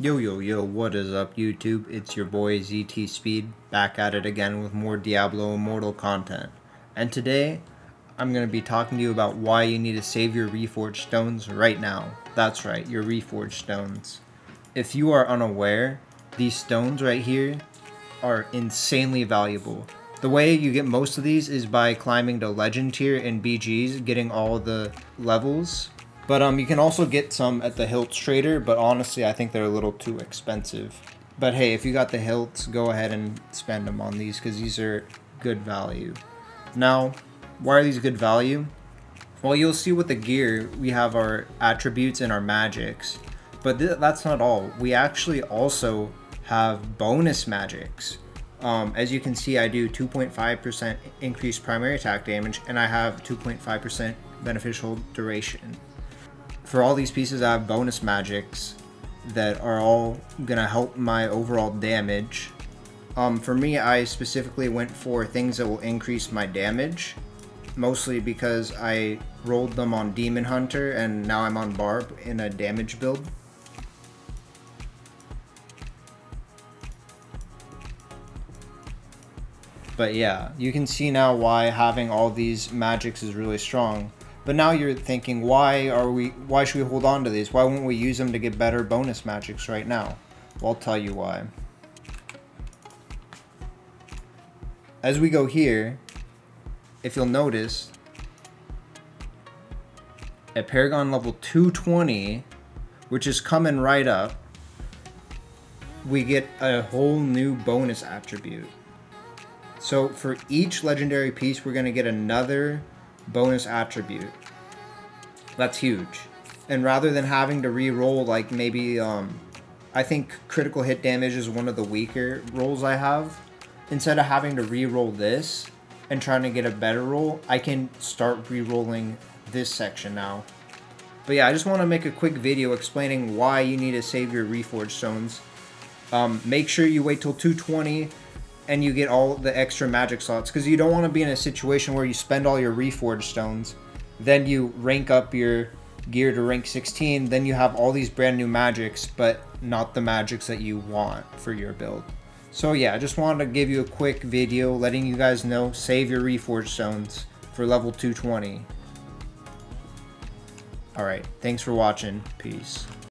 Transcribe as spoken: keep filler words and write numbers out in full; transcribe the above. Yo, yo, yo, what is up, YouTube? It's your boy, Z T Speed, back at it again with more Diablo Immortal content. And today, I'm going to be talking to you about why you need to save your reforge stones right now. That's right, your reforge stones. If you are unaware, these stones right here are insanely valuable. The way you get most of these is by climbing to Legend tier in B Gs, getting all the levels. But um, you can also get some at the Hilts Trader, but honestly, I think they're a little too expensive. But hey, if you got the Hilts, go ahead and spend them on these because these are good value. Now, why are these good value? Well, you'll see with the gear, we have our attributes and our magics. But th that's not all. We actually also have bonus magics. Um, as you can see, I do two point five percent increased primary attack damage, and I have two point five percent beneficial duration. For all these pieces, I have bonus magics that are all gonna help my overall damage. Um, for me, I specifically went for things that will increase my damage, mostly because I rolled them on Demon Hunter and now I'm on Barb in a damage build. But yeah, you can see now why having all these magics is really strong. But now you're thinking, why are we? Why should we hold on to these? Why won't we use them to get better bonus magics right now? Well, I'll tell you why. As we go here, if you'll notice, at Paragon level two twenty, which is coming right up, we get a whole new bonus attribute. So for each legendary piece, we're going to get another bonus attribute. That's huge. And rather than having to re-roll, like maybe um I think critical hit damage is one of the weaker rolls I have, instead of having to re-roll this and trying to get a better roll, I can start re-rolling this section now. But yeah, I just want to make a quick video explaining why you need to save your reforge stones. Um make sure you wait till two twenty and you get all the extra magic slots, because you don't want to be in a situation where you spend all your reforge stones, then you rank up your gear to rank sixteen, then you have all these brand new magics, but not the magics that you want for your build. So yeah, I just wanted to give you a quick video letting you guys know, save your reforge stones for level two twenty. Alright, thanks for watching. Peace.